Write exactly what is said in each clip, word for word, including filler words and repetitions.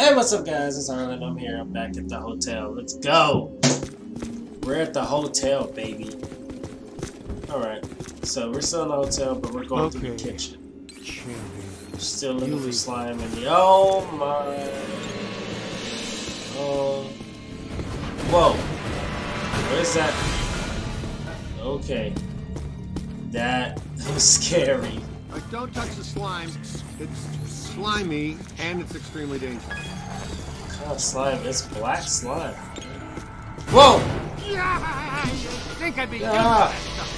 Hey, what's up guys, it's Arlen, I'm here, I'm back at the hotel, let's go! We're at the hotel, baby. Alright, so we're still in the hotel, but we're going okay. through the kitchen. True. We're still looking you for slime in the- oh my... Oh... Whoa! Where's that? Okay. That was scary. Like, don't touch the slime. It's slimy, and it's extremely dangerous. What kind of slime? It's black slime. Whoa! Yeah, you think I'd be doing that stuff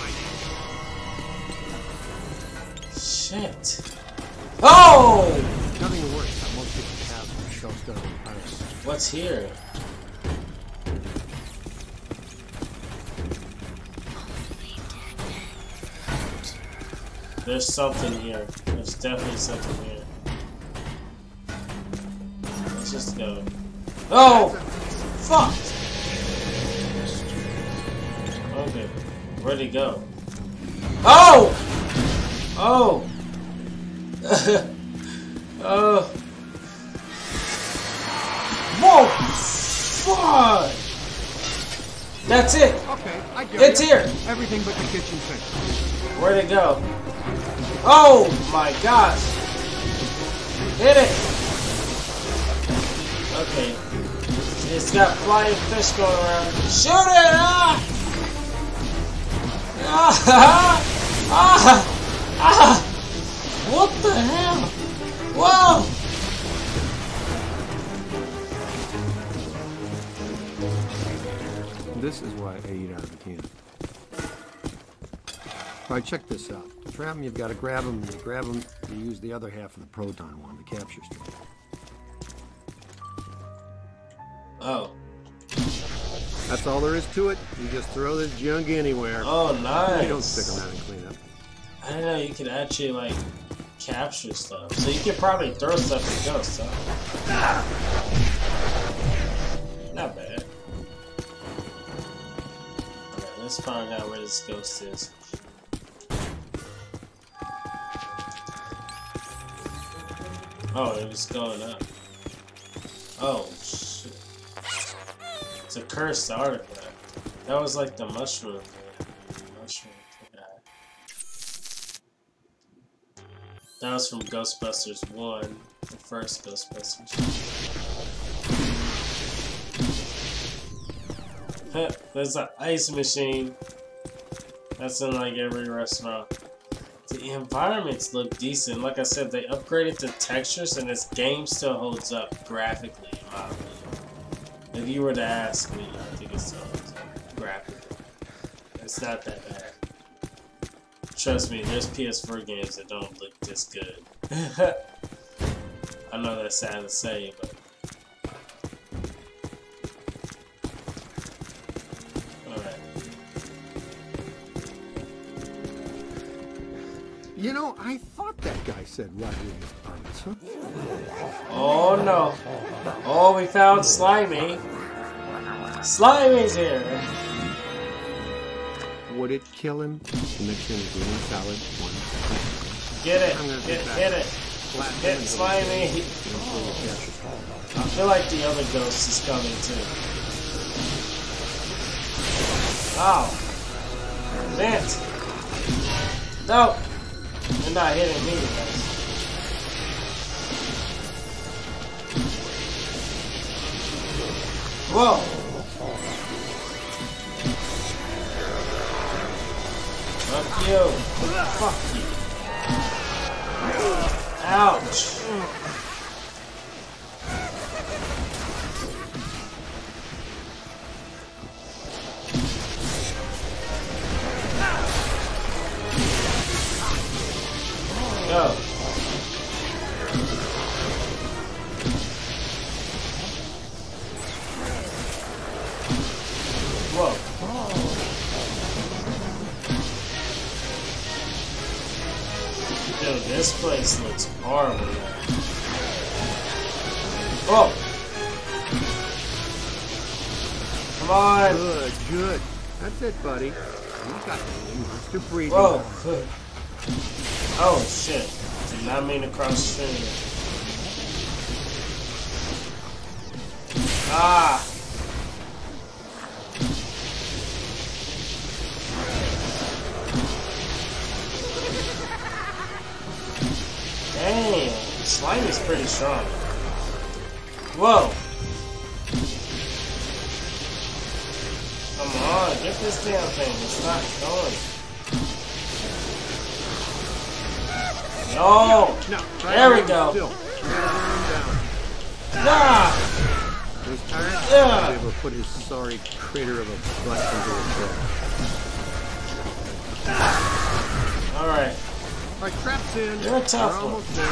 like that. Shit. Oh! Nothing worse than most people have when the show's done on ice. What's here? There's something here. There's definitely something here. Let's just go. Oh! Fuck! Okay. Where'd he go? Oh! Oh! Oh! Whoa! Fuck! That's it! Okay, I get it. It's here! Everything but the kitchen sink. Where'd it go? Oh my gosh! Hit it! Okay. It's got flying fish going around. Shoot it! Ah! Ah! Ah! Ah! What the hell? Whoa! This is why I ate out of the can. Alright, check this out. To trap them, you've got to grab them. You grab them, you use the other half of the proton one, the capture stick. Oh. That's all there is to it. You just throw this junk anywhere. Oh, nice. You don't stick them out and clean up. I don't know, you can actually, like, capture stuff. So you can probably throw stuff and go stuff. Ah! Not bad. Alright, let's find out where this ghost is. Oh, it was going up. Oh, shit. It's a cursed artifact. That was like the mushroom thing. The mushroom thing. That was from Ghostbusters one. The first Ghostbusters. There's an ice machine. That's in like every restaurant. The environments look decent. Like I said, they upgraded the textures and this game still holds up graphically, in my opinion. If you were to ask me, I think it still holds up graphically. It's not that bad. Trust me, there's P S four games that don't look this good. I know that's sad to say, but... You know, I thought that guy said Rodriguez comments, huh? Oh no. Oh, we found Slimy. Slimy's here. Would it kill him? Connection is green salad one. Get it. Get, hit it. Hit Slimy. I feel like the other ghost is coming too. Oh. Vent. No. They're not hitting me, guys. Whoa! Fuck you! Fuck you! Ouch! Go. Whoa. Oh. Yo, this place looks horrible. Whoa. Come on. Good, good. That's it, buddy. You got to breathe. Whoa. Good. Oh shit, did not mean to cross the stream. Ah! Dang, slime is pretty strong. Whoa! Come on, get this damn thing, it's not going. No! No, no. There we go! Still. Nah! Those tires yeah. Able to put his sorry crater of a black into his head. Alright. My trap's in. You're tough. We're almost there.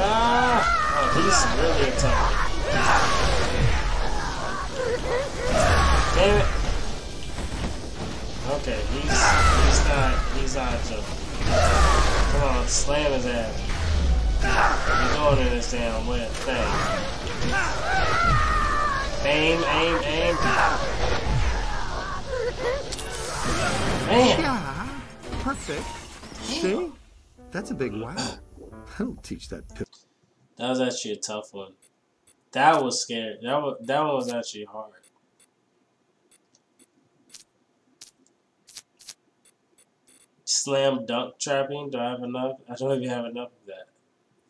Ah! Oh, he's really a tough. Damn it. Okay, he's he's not he's not a joke. Come on, slam his ass. I'm going in this damn wet thing. Aim, aim, aim. Man! Yeah, perfect. See? That's a big wow. That'll teach that pip. That was actually a tough one. That was scary. That was, that one was actually hard. Slam dunk trapping. Do I have enough? I don't even have enough of that.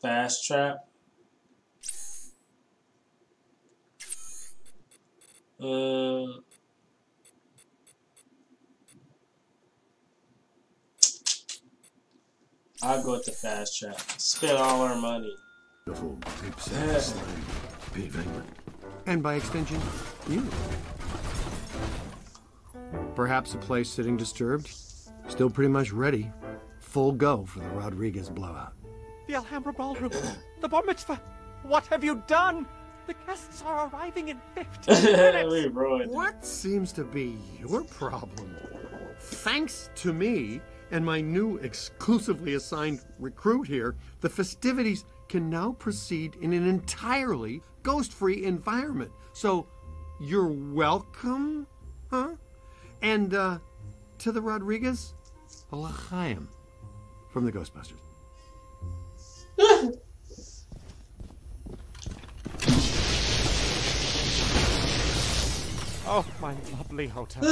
Fast trap. Uh, I'll go with the fast trap. Spend all our money. And by extension, you. Perhaps a place sitting disturbed, still pretty much ready. Full go for the Rodriguez blowout. The Alhambra Ballroom, the Bar Mitzvah, what have you done? The guests are arriving in fifteen minutes. What seems to be your problem? Thanks to me and my new exclusively assigned recruit here, the festivities can now proceed in an entirely ghost-free environment. So, you're welcome, huh? And uh, to the Rodriguez, Alachayim from the Ghostbusters. Oh, my lovely hotel.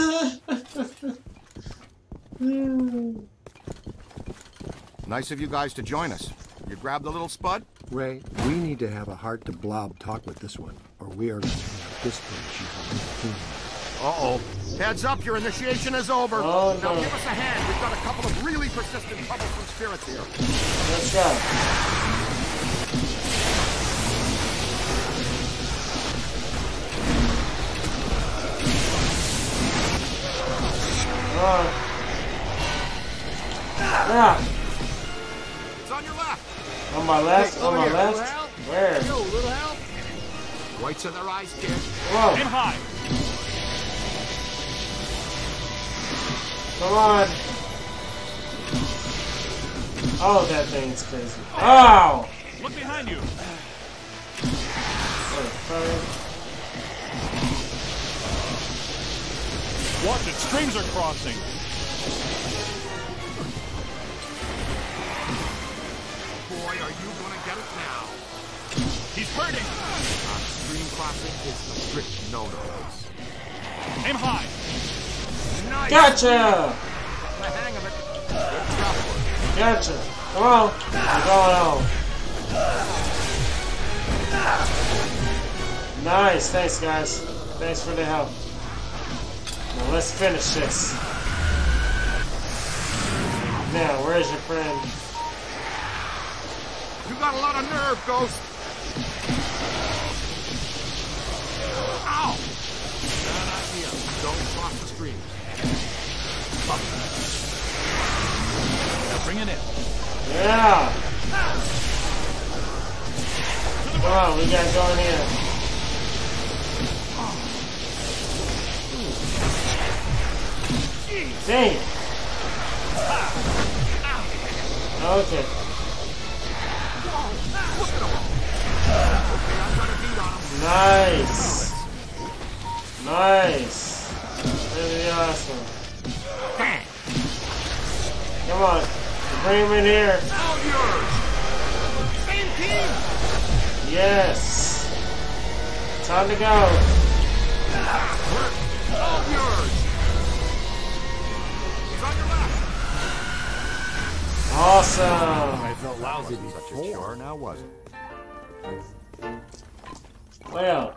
Nice of you guys to join us. You grabbed the little spud? Ray, we need to have a heart-to-blob talk with this one, or we are going to have this one. Uh-oh. Heads up, your initiation is over. Oh, no. Now give us a hand. We've got a couple of really persistent, troublesome spirits here. Let's go. Uh, yeah. It's on your left. On my left. Hey, on my left. Where? Yo, little help. Whites in their eyes, kid. Whoa. Aim high. Come on. Oh, that thing's crazy. Oh. Ow. Look behind you. What a watch it, streams are crossing. Boy, are you gonna get it now? He's burning! Uh, stream crossing is a strict no-no. Aim high! Nice. Gotcha! The hang of it. Gotcha! Come on! Go on! Nice, thanks guys. Thanks for the help. Well, let's finish this. Now, where's your friend? You got a lot of nerve, Ghost. Ow! Bad idea. Don't cross the stream. Now bring it in. Yeah. Come on, we gotta go in here. Dang it. Okay. Nice. Nice. Really awesome. Come on. Bring him in here. Yes. Time to go. All yours. He's on your left. Awesome. I felt lousy before. Such a chore, now was it? Well.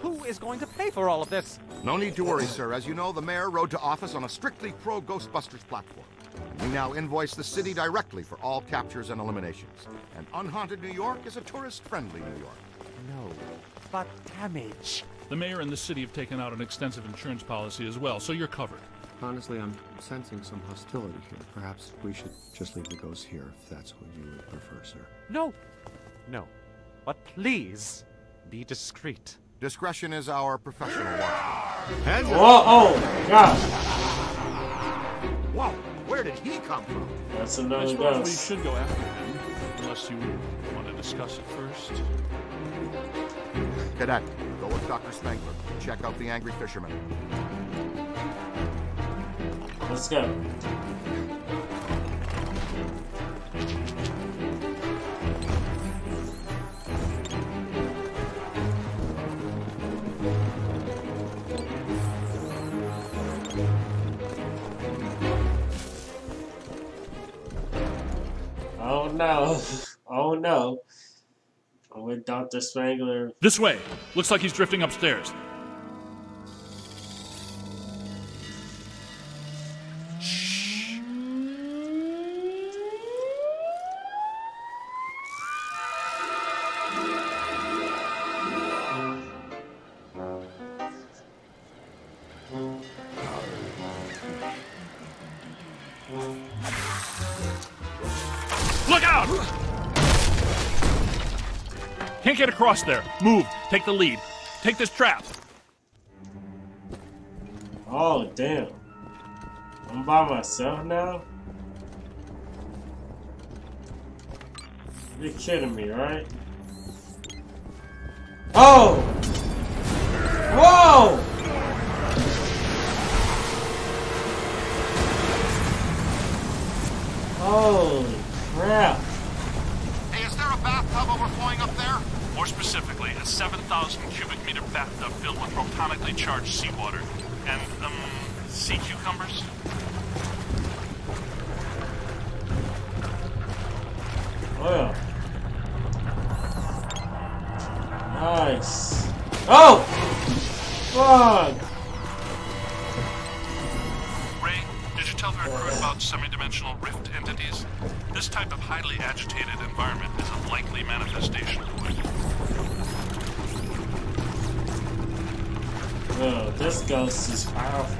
Who is going to pay for all of this? No need to worry, sir. As you know, the mayor rode to office on a strictly pro-Ghostbusters platform. We now invoice the city directly for all captures and eliminations. And unhaunted New York is a tourist-friendly New York. No, but damage. The mayor and the city have taken out an extensive insurance policy as well, so you're covered. Honestly, I'm sensing some hostility here. Perhaps we should just leave the ghosts here, if that's what you would prefer, sir. No. No. But please, be discreet. Discretion is our professional one. Whoa, oh, gosh. Whoa. Where did he come from? That's another I guess. We should go after him, unless you want to discuss it first. Cadet, go with Doctor Spengler. Check out the angry fisherman. Let's go. Oh no. Oh no. I'm with Doctor Spengler. This way. Looks like he's drifting upstairs. Shh. Look out! Can't get across there. Move. Take the lead. Take this trap. Oh, damn. I'm by myself now? You're kidding me, right? Oh! Whoa! Holy crap. Hey, is there a bathtub overflowing up there? More specifically, a seven thousand cubic meter bathtub filled with protonically charged seawater and, um, sea cucumbers? Well. Nice. Oh! Fuck! Ray, did you tell the recruit about semi-dimensional rift entities? This type of highly agitated environment is a likely manifestation of it. Whoa, this ghost is powerful.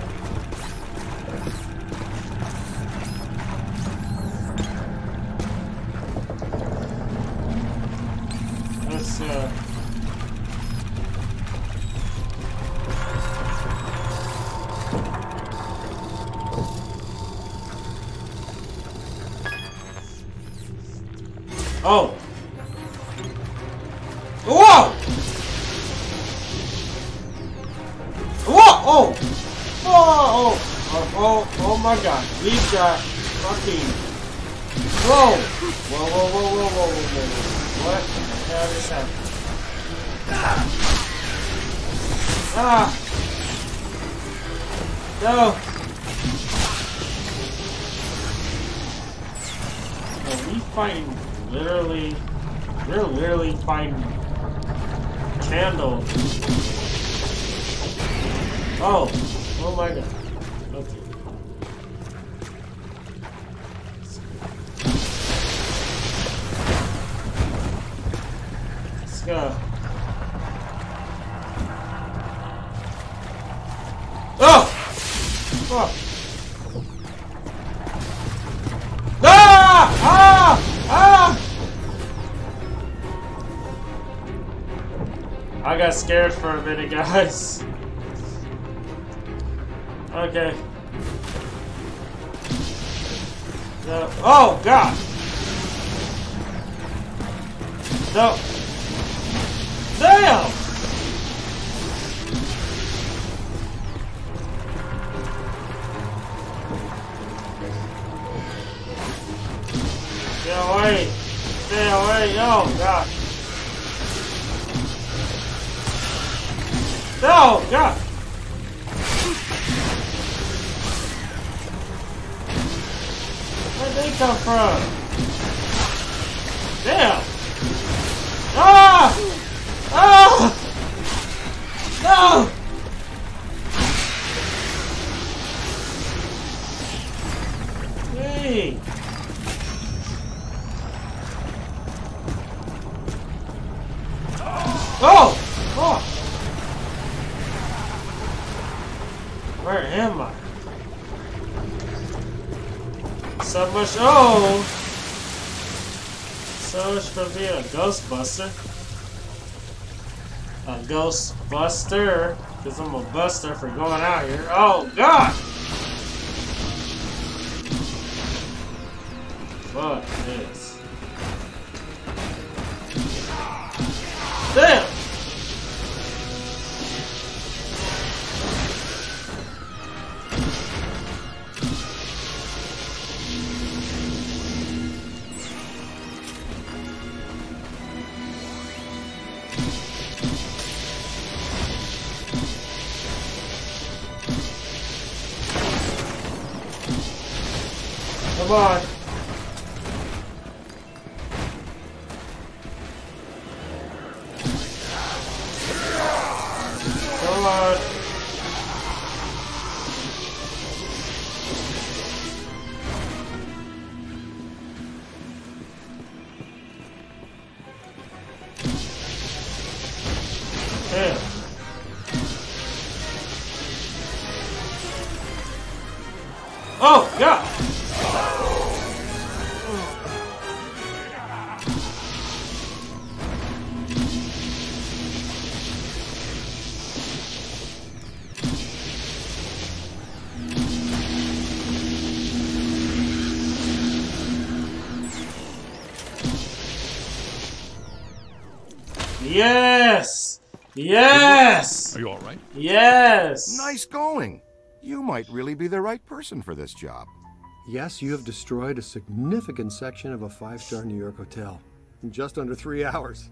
Let's, uh... Oh! Whoa! Whoa! Oh! Whoa! Oh! Oh! Oh! Oh my God! These guys fucking! Whoa! Whoa! Whoa! Whoa! Whoa! Whoa! Whoa! Whoa! What the hell just happened? Ah! No! Are we fighting? Literally, we're literally fighting candles. Oh, oh my God. Okay. Let's go. Oh, fuck. Oh. I got scared for a minute, guys. Okay. No. Oh, God. No. Damn. Get away. Stay away, no, gosh. No, gosh. Where'd they come from? Damn. Ah! Ah! No! Hey! Oh! Oh! Where am I? So much, oh! So much for being a Ghostbuster. A Ghostbuster, because I'm a buster for going out here. Oh, God! Fuck this. Damn! Come on. Come on. Damn. Oh, God. Yes! Yes! Are you all right? Yes! Nice going. You might really be the right person for this job. Yes, you have destroyed a significant section of a five-star New York hotel in just under three hours.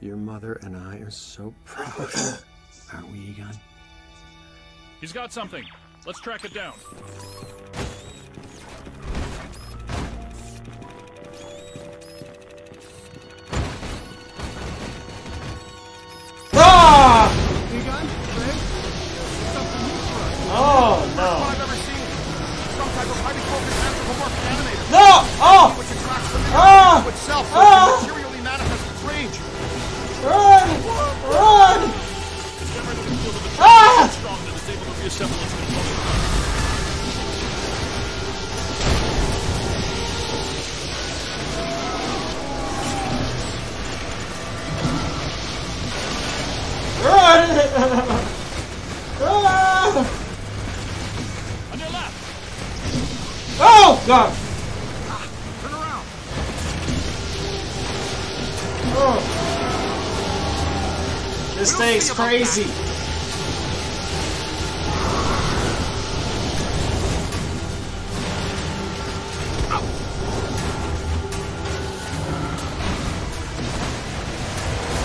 Your mother and I are so proud. Aren't we, Egon? He's got something. Let's track it down. Oh, no. No! Oh! Ah! Ah! Run! Run! Ah! Run! Run! Oh, God! Ah, turn around! Oh. This thing's crazy!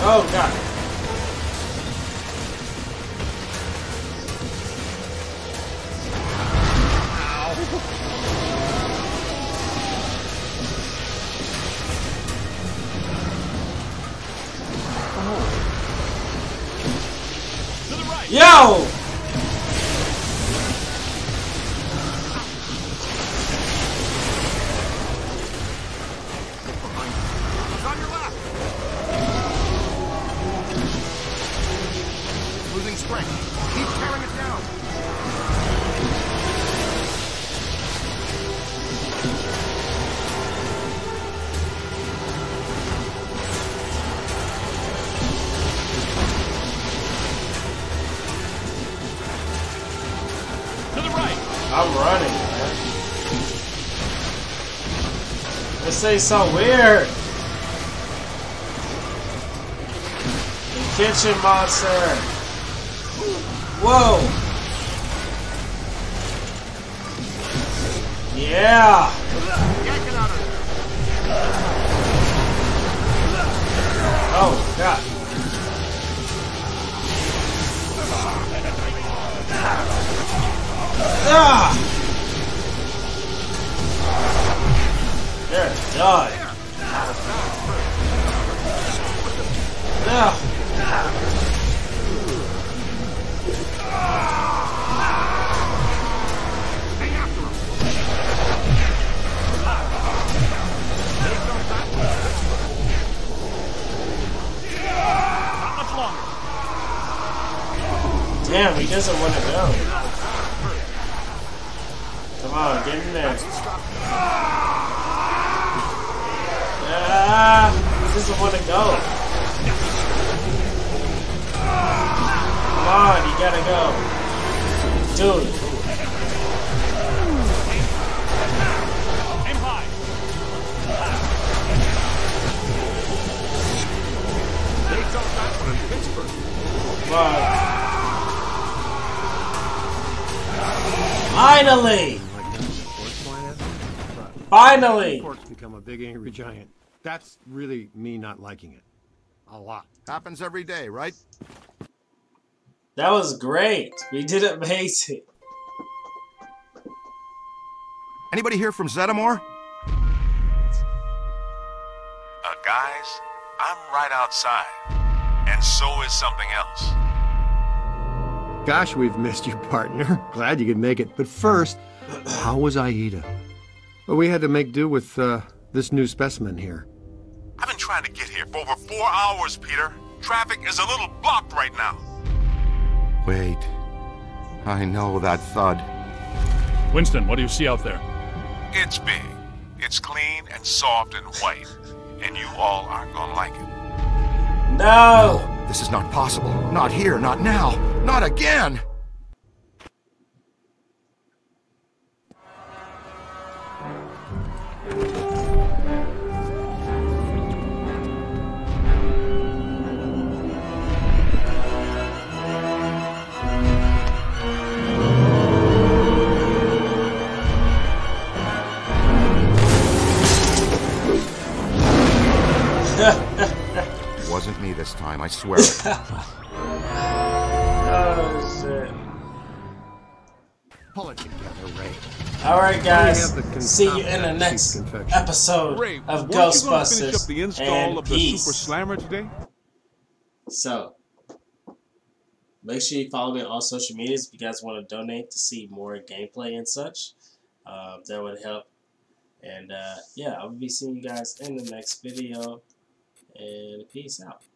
Oh, God! Yo! This is so weird. The kitchen monster. Whoa. Yeah. Die. No. Damn, he doesn't want to go. Come on, get in there. Ah, he doesn't want to go. Come on, you gotta go. Dude. Aim high. Wow. Finally! Finally! Pork's become a big angry giant. That's really me not liking it. A lot. Happens every day, right? That was great. We did amazing. Anybody here from Zetamore? Uh, guys, I'm right outside. And so is something else. Gosh, we've missed you, partner. Glad you could make it. But first, how was Aida? Well, we had to make do with uh, this new specimen here. I've been trying to get here for over four hours, Peter. Traffic is a little blocked right now. Wait. I know that thud. Winston, what do you see out there? It's big. It's clean and soft and white. And you all aren't gonna like it. No! No. This is not possible. Not here, not now, not again! Me this time, I swear it. Oh shit. Pull it together, Ray. Alright guys, see you in the next episode Ray, of Ghostbusters the install and of the peace. Super Slammer today? So, make sure you follow me on all social medias if you guys want to donate to see more gameplay and such. Uh, that would help. And uh, yeah, I'll be seeing you guys in the next video. And peace out.